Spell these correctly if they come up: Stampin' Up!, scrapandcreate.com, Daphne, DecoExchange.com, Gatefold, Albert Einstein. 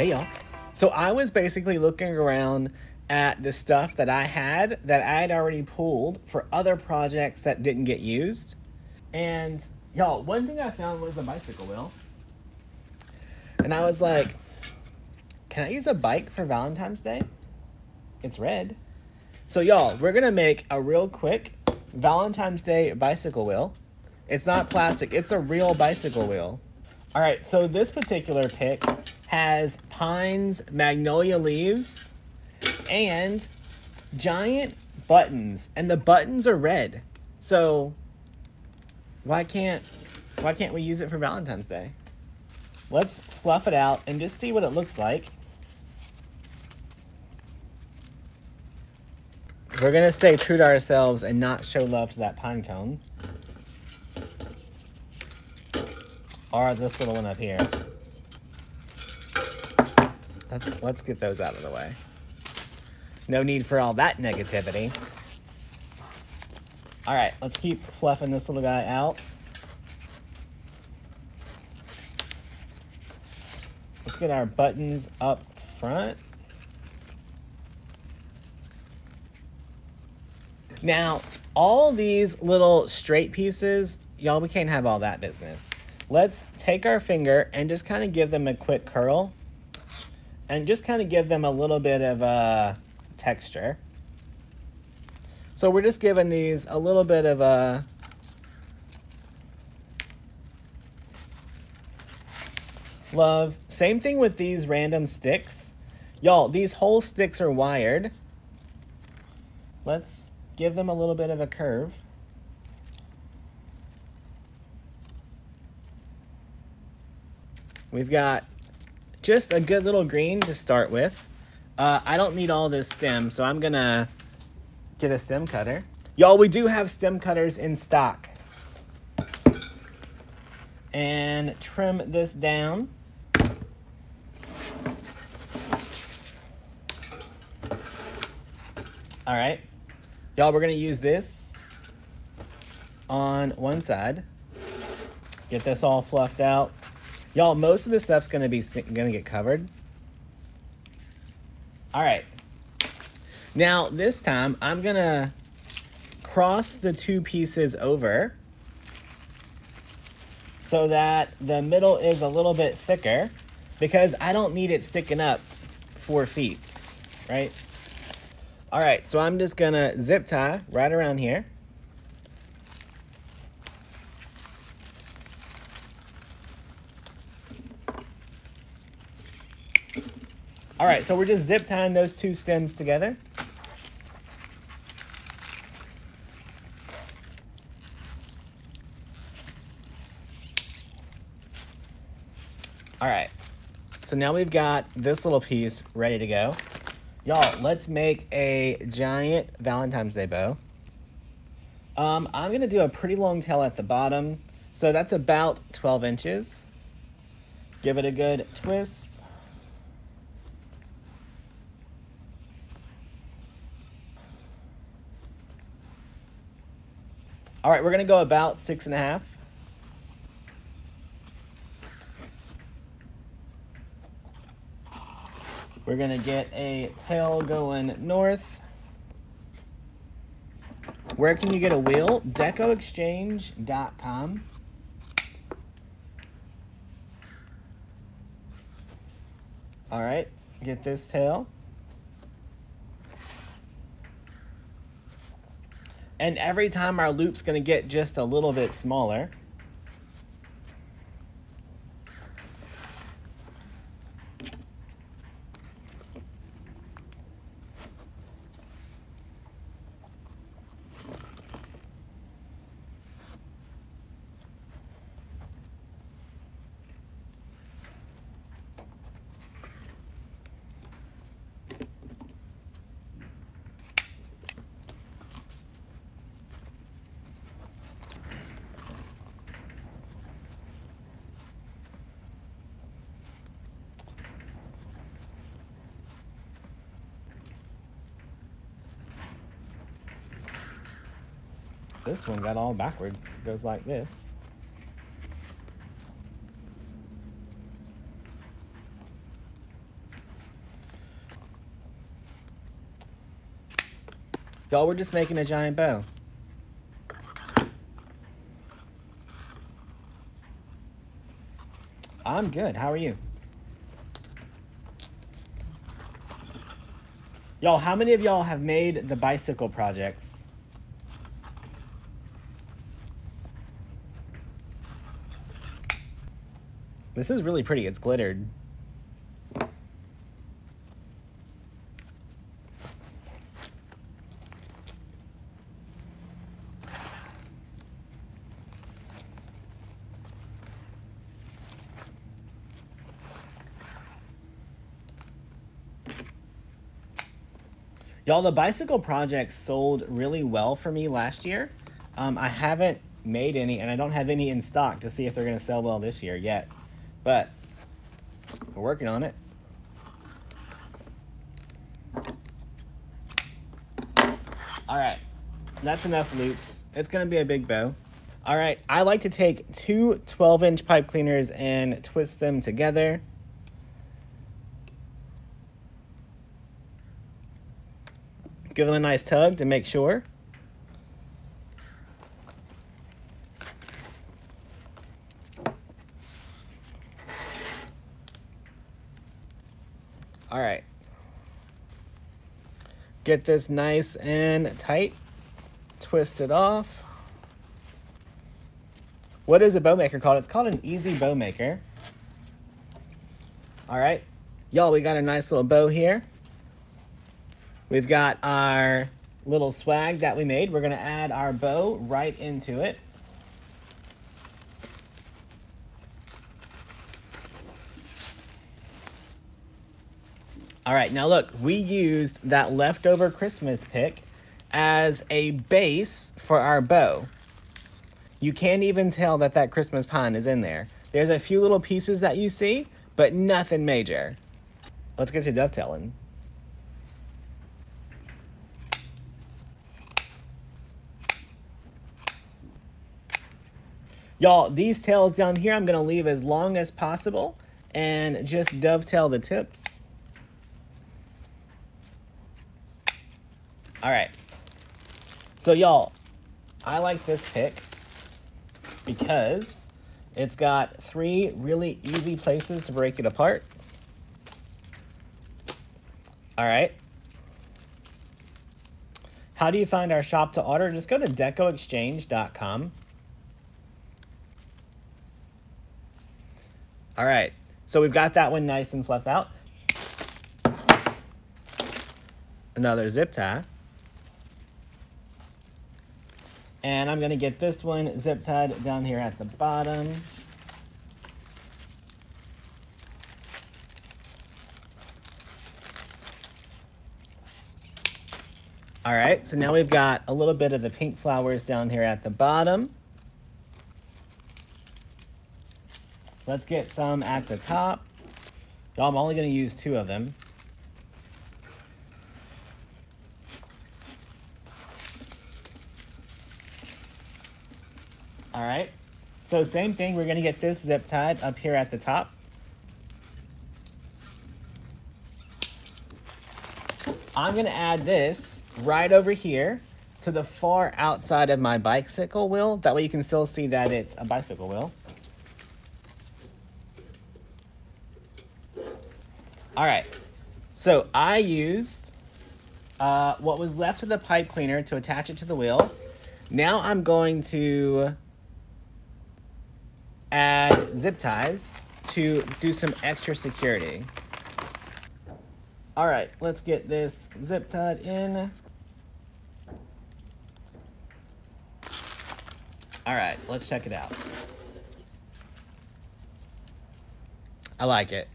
Hey y'all. So I was basically looking around at the stuff that I had already pulled for other projects that didn't get used. And y'all, one thing I found was a bicycle wheel. And I was like, can I use a bike for Valentine's Day? It's red. So y'all, we're gonna make a real quick Valentine's Day bicycle wheel. It's not plastic, it's a real bicycle wheel. All right, so this particular pick has Pine's magnolia leaves and giant buttons, and the buttons are red. So why can't we use it for Valentine's Day? Let's fluff it out and just see what it looks like. We're gonna stay true to ourselves and not show love to that pine cone. Or this little one up here. Let's get those out of the way. No need for all that negativity. All right, let's keep fluffing this little guy out. Let's get our buttons up front. Now, all these little straight pieces, y'all, we can't have all that business. Let's take our finger and just kind of give them a quick curl and just kind of give them a little bit of a texture. So we're just giving these a little bit of a love. Same thing with these random sticks. Y'all, these whole sticks are wired. Let's give them a little bit of a curve. We've got just a good little green to start with. I don't need all this stem, so I'm gonna get a stem cutter. Y'all, we do have stem cutters in stock. And trim this down. All right. Y'all, we're gonna use this on one side. Get this all fluffed out. Y'all, most of this stuff's gonna get covered. All right. Now this time I'm gonna cross the two pieces over so that the middle is a little bit thicker because I don't need it sticking up 4 feet, right? All right, so I'm just gonna zip tie right around here. All right, so we're just zip tying those two stems together. All right, so now we've got this little piece ready to go. Y'all, let's make a giant Valentine's Day bow. I'm gonna do a pretty long tail at the bottom. So that's about 12 inches. Give it a good twist. All right, we're gonna go about 6.5. We're gonna get a tail going north. Where can you get a wheel? DecoExchange.com. All right, get this tail. And every time our loop's gonna get just a little bit smaller. This one got all backward. It goes like this. Y'all, we're just making a giant bow. I'm good. How are you? Y'all, how many of y'all have made the bicycle projects? This is really pretty. It's glittered. Y'all, the bicycle project sold really well for me last year. I haven't made any, and I don't have any in stock to see if they're going to sell well this year yet. But we're working on it. All right, that's enough loops. It's going to be a big bow. All right, I like to take two 12-inch pipe cleaners and twist them together. Give them a nice tug to make sure. All right. Get this nice and tight. Twist it off. What is a bow maker called? It's called an Easy Bow Maker. All right. Y'all, we got a nice little bow here. We've got our little swag that we made. We're gonna add our bow right into it. All right, now look, we used that leftover Christmas pick as a base for our bow. You can't even tell that that Christmas pine is in there. There's a few little pieces that you see, but nothing major. Let's get to dovetailing. Y'all, these tails down here, I'm gonna leave as long as possible and just dovetail the tips. All right, so y'all, I like this pick because it's got three really easy places to break it apart. All right. How do you find our shop to order? Just go to DecoExchange.com. All right, so we've got that one nice and fluffed out. Another zip tie. And I'm gonna get this one zip tied down here at the bottom. All right, so now we've got a little bit of the pink flowers down here at the bottom. Let's get some at the top. Y'all, I'm only gonna use two of them. All right, so same thing. We're gonna get this zip tied up here at the top. I'm gonna add this right over here to the far outside of my bicycle wheel. That way you can still see that it's a bicycle wheel. All right, so I used what was left of the pipe cleaner to attach it to the wheel. Now I'm going to add zip ties to do some extra security. All right, let's get this zip tied in. All right, let's check it out. I like it.